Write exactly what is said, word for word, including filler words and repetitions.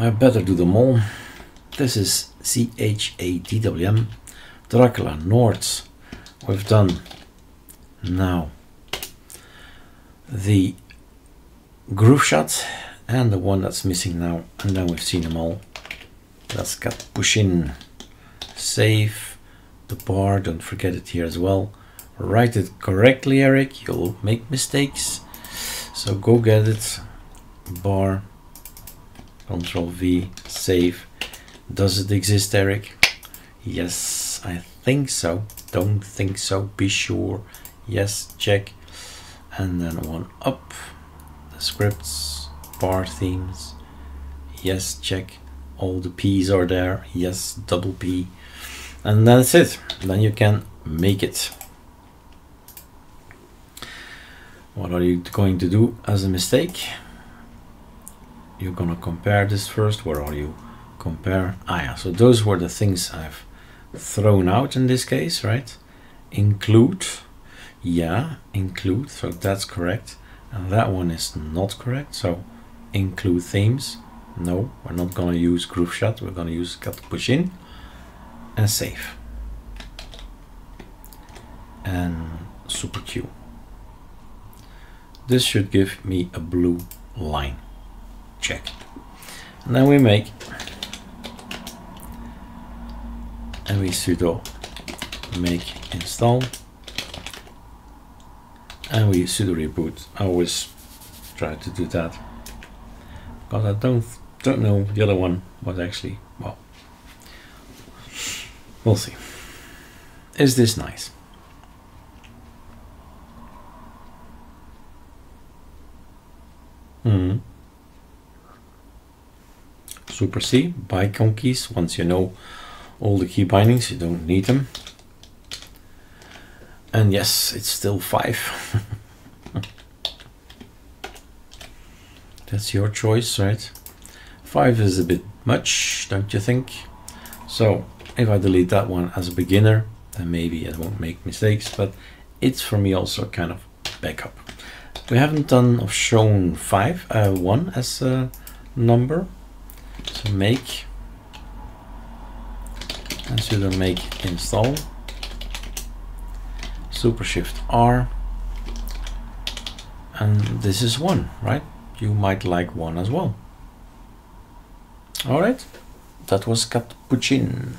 I better do them all. This is C H A D W M, Dracula Nords. We've done now the groove shot and the one that's missing now, and then we've seen them all. That's Catppuccin. Save the bar, don't forget it here as well. Write it correctly, Eric, you'll make mistakes, so go get it. Bar, Control V, save. Does it exist, Eric? Yes, I think so. Don't think so, be sure. Yes, check. And then one up. The scripts, bar themes. Yes, check. All the P's are there. Yes, double P. And that's it. Then you can make it. What are you going to do as a mistake? You're gonna compare this first. Where are you? Compare. Ah, yeah. So those were the things I've thrown out in this case, right? Include. Yeah, include. So that's correct. And that one is not correct. So include themes. No, we're not gonna use groove shot. We're gonna use Catppuccin. And save. And super Q. This should give me a blue line. Check. And then we make, and we sudo make install, and we sudo reboot. I always try to do that because I don't don't know the other one was actually, well, we'll see. Is this nice? Hmm. Super C, buy Conkeys. Once you know all the key bindings, you don't need them. And yes, it's still five. That's your choice, right? Five is a bit much, don't you think? So if I delete that one as a beginner, then maybe it won't make mistakes, but it's for me also kind of backup. We haven't done or shown five, uh, one as a number. So make, and sudo make install, super shift R, and this is one, right? You might like one as well. All right, that was Catppuccin.